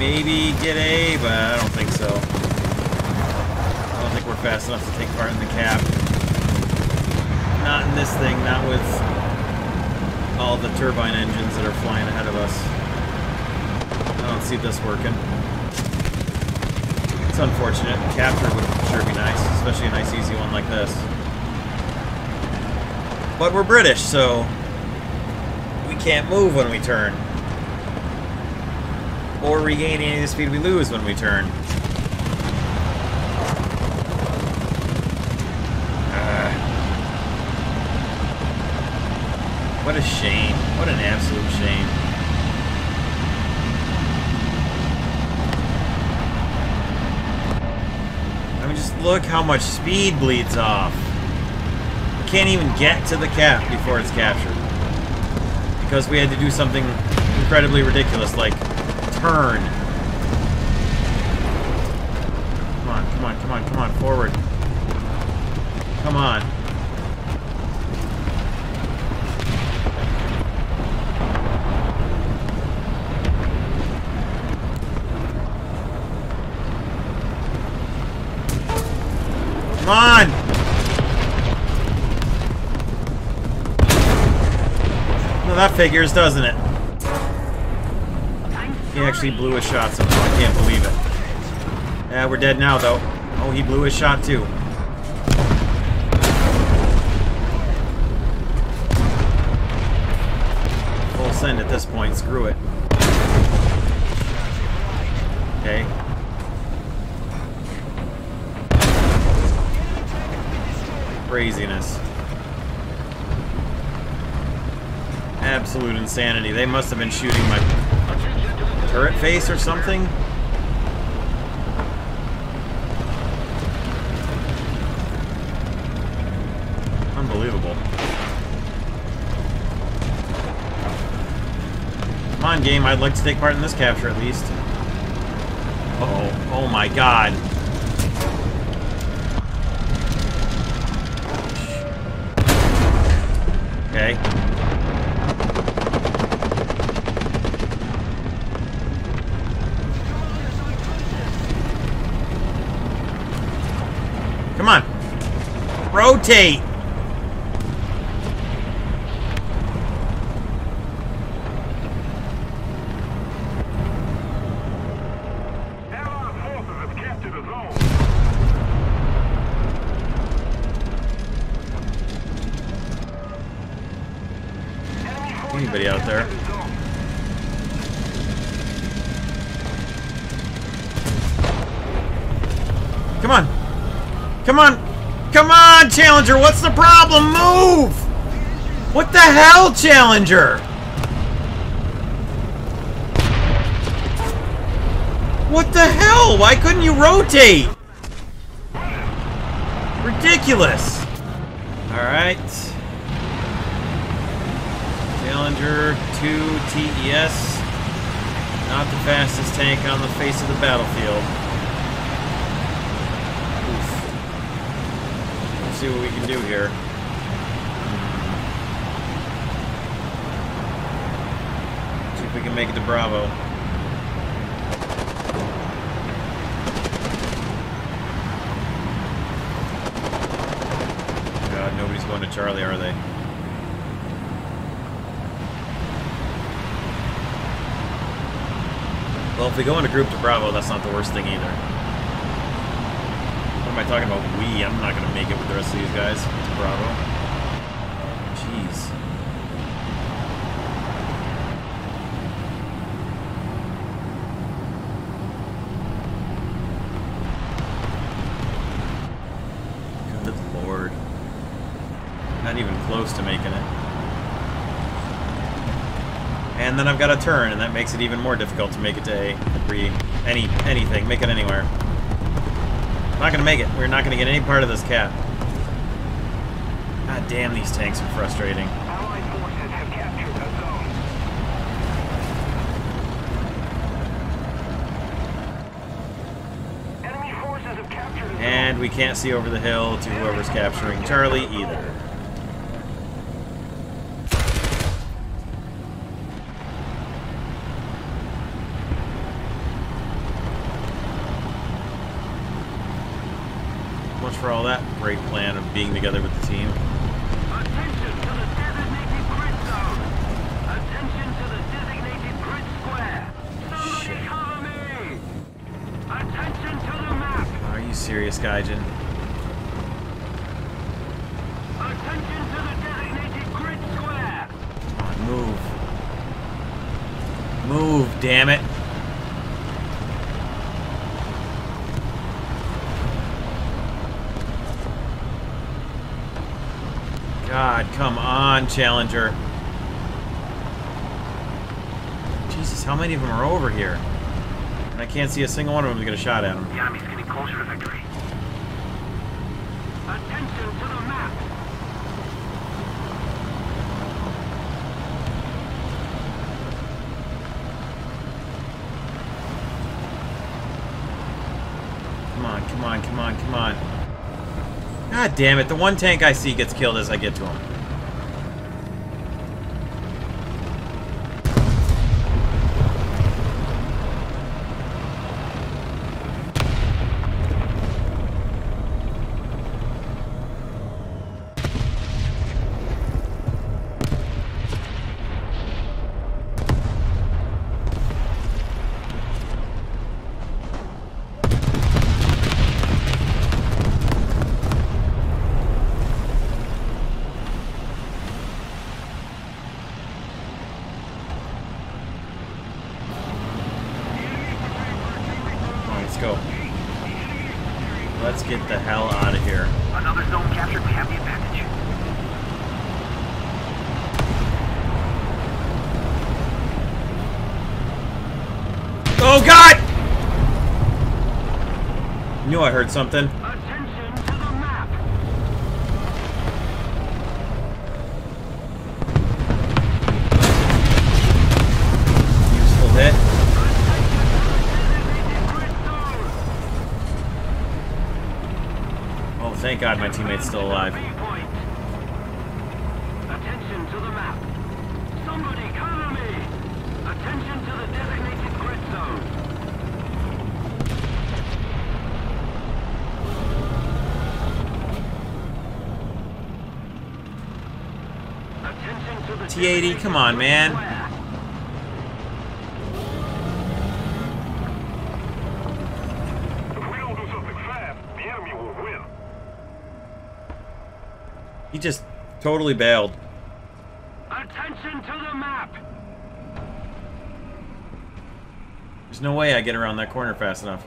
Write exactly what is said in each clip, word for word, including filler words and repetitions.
maybe get A, but I don't think so. I don't think we're fast enough to take part in the cap. Not in this thing, not with all the turbine engines that are flying ahead of us. I don't see this working. It's unfortunate. Capture would sure be nice, especially a nice easy one like this. But we're British, so we can't move when we turn. Or regain any of the speed we lose when we turn. Uh, what a shame. What an absolute shame. I mean, just look how much speed bleeds off. We can't even get to the cap before it's captured. Because we had to do something incredibly ridiculous, like turn. Come on, come on, come on, come on, forward. Come on. Come on! Well, that figures, doesn't it? He actually blew his shot somehow. I can't believe it. Yeah, we're dead now, though. Oh, he blew his shot, too. Full send at this point. Screw it. Okay. Craziness. Absolute insanity. They must have been shooting my turret face or something? Unbelievable. Come on, game, I'd like to take part in this capture at least. Uh-oh. Oh my god. Okay. Rotate! Anybody out there? Come on! Come on! Come on, Challenger! What's the problem? Move! What the hell, Challenger? What the hell? Why couldn't you rotate? Ridiculous. Alright. Challenger two T E S. Not the fastest tank on the face of the battlefield. See what we can do here. See if we can make it to Bravo. God, nobody's going to Charlie, are they? Well, if we go in a group to Bravo, that's not the worst thing either. What am I talking about? We? I'm not going to make it with the rest of these guys. It's Bravo. Jeez. Good lord. Not even close to making it. And then I've got a turn, and that makes it even more difficult to make it to A. Three. Any, anything. Make it anywhere. Not gonna make it. We're not gonna get any part of this cap. God damn, these tanks are frustrating. Allied forces have captured the zone. Enemy forces have captured the zone. And we can't see over the hill to whoever's capturing Charlie either. much for all that great plan of being together with the team. Attention to the designated grid zone. Attention to the designated grid square. Somebody cover me. Attention to the map. Are you serious, Gaijin? Attention to the designated grid square. Come on, move. Move, damn it. God, come on, Challenger. Jesus, how many of them are over here? And I can't see a single one of them to get a shot at them. The army's getting closer to victory. Attention to the map. Come on, come on, come on, come on. God damn it, the one tank I see gets killed as I get to him. Go. Let's get the hell out of here. Another zone captured. We have the advantage. Oh God! Knew I heard something. Attention to the map. Useful hit. Thank God my teammate's still alive. Attention to the map. Somebody cover me. Attention to the designated grid zone. Attention to the T eighty, come on, man. He just totally bailed. Attention to the map. There's no way I get around that corner fast enough.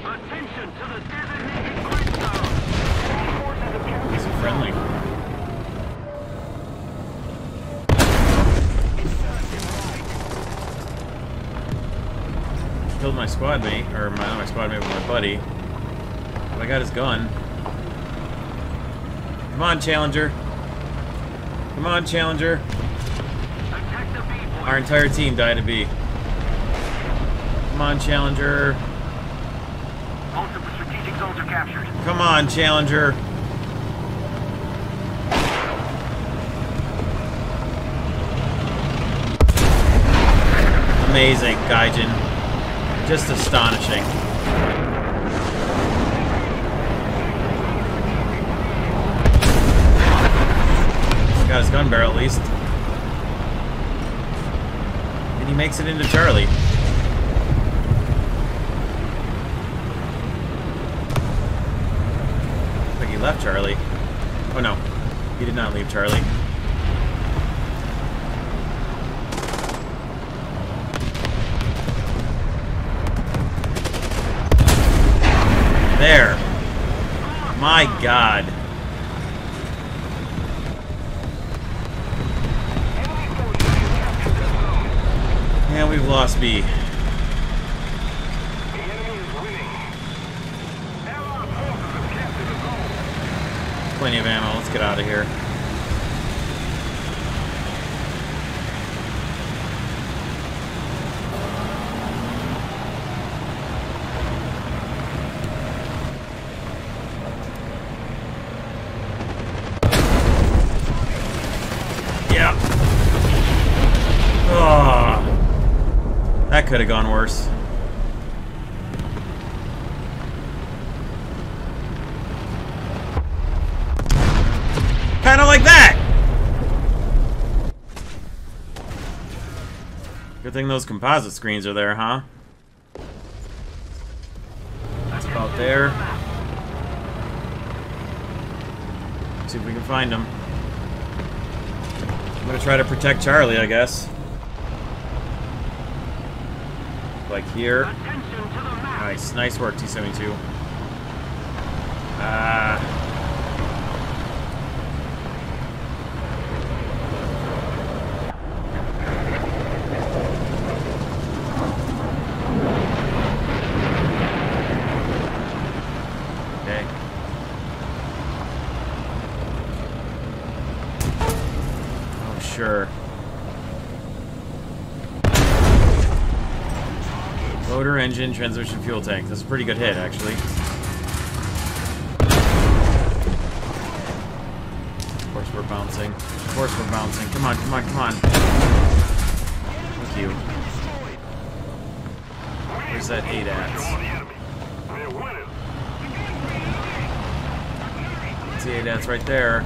Attention to the designated grid zone. He's friendly. Killed my squad mate, or my, not my squad mate, but my buddy. I got his gun. Come on, Challenger. Come on, Challenger. Attack the B point. Our entire team died at B. Come on, Challenger. Multiple strategic zones are captured. Come on, Challenger. Amazing, Gaijin. Just astonishing. Got his gun barrel at least. And he makes it into Charlie. Looks like he left Charlie. Oh no, he did not leave Charlie. There. My God. And we've lost B. The enemy is winning. Allied forces have captured the zone. Plenty of ammo. Let's get out of here. Could have gone worse. thing those composite screens are there, huh? That's about there. Let's see if we can find him. I'm gonna try to protect Charlie, I guess. Like here. Nice, nice work, T seventy-two. Ah. Uh, Sure. Motor, engine, transmission, fuel tank. That's a pretty good hit, actually. Of course we're bouncing. Of course we're bouncing. Come on, come on, come on. Thank you. Where's that A DATS? The A DATS right there.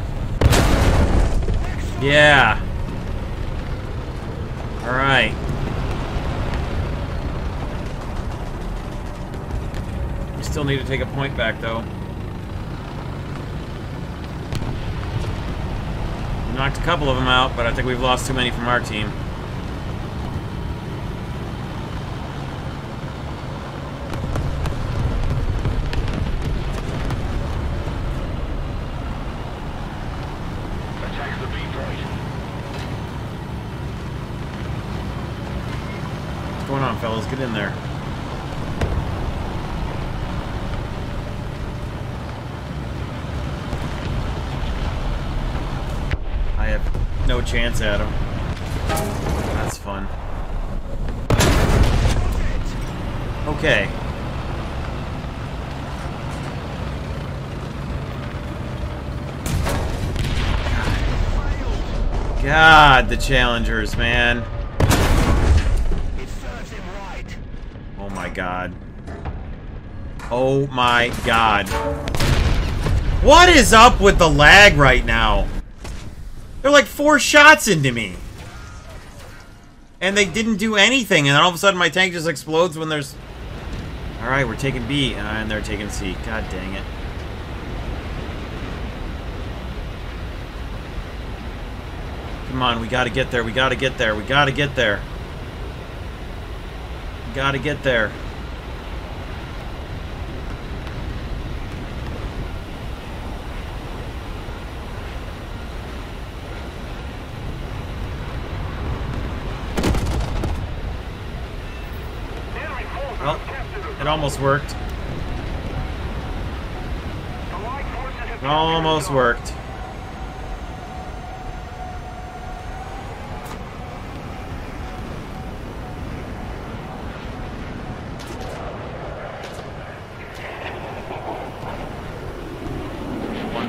Yeah. All right. We still need to take a point back, though. We knocked a couple of them out, but I think we've lost too many from our team. What's going on, fellas? Get in there. I have no chance at him. That's fun. Okay. God, the Challengers, man. God. Oh my God. What is up with the lag right now? They're like four shots into me. And they didn't do anything, and then all of a sudden my tank just explodes when there's... Alright, we're taking B, and they're taking C. God dang it. Come on, we gotta get there, we gotta get there, we gotta get there. Gotta get there. Well, it almost worked. It almost worked.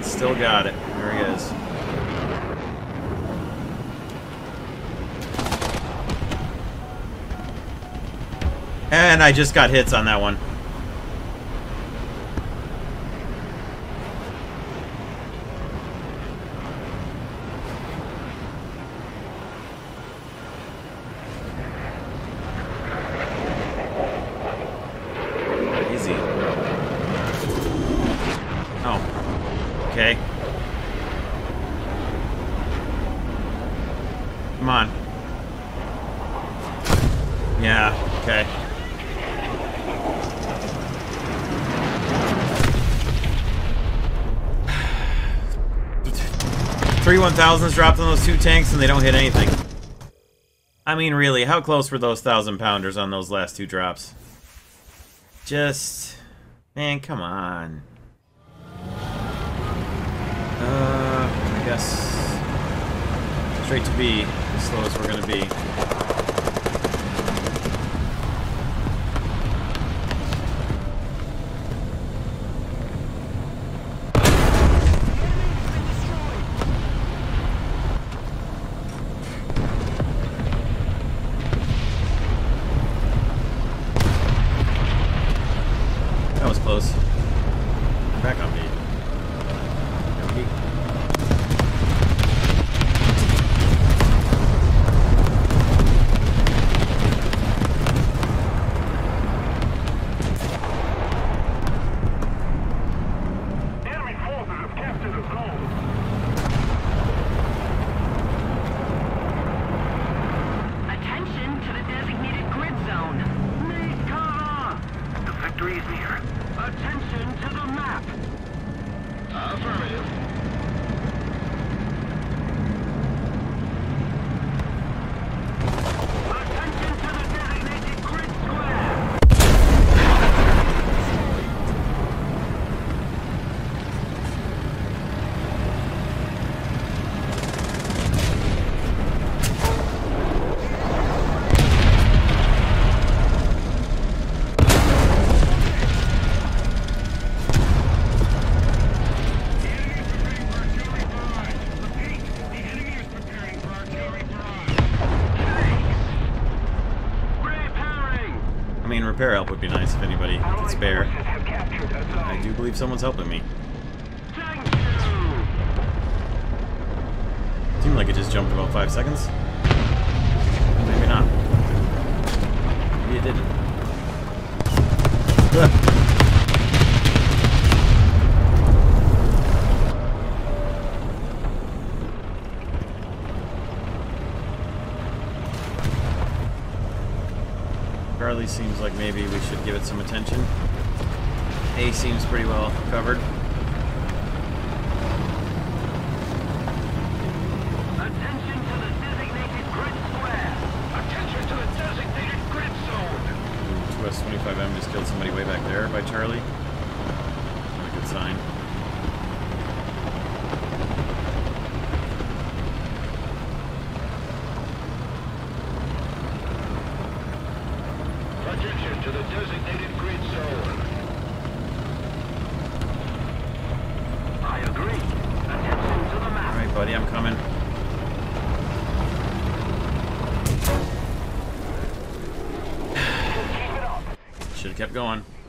Still got it. There he is. And I just got hits on that one. Okay. Come on. Yeah, okay. Three one thousands dropped on those two tanks and they don't hit anything. I mean, really, how close were those thousand pounders on those last two drops? Just... Man, come on. Uh, I guess straight to B, as slow as we're gonna be. That was close. Back on B. repair help would be nice if anybody could spare. I do believe someone's helping me. Seemed like it just jumped about five seconds. Maybe not. Maybe it didn't. Charlie seems like maybe we should give it some attention. A seems pretty well covered. twenty-five M just killed somebody way back there by Charlie. Not a good sign. Attention to the designated grid zone. I agree. Attention to the map. Alright, buddy, I'm coming. Kept going.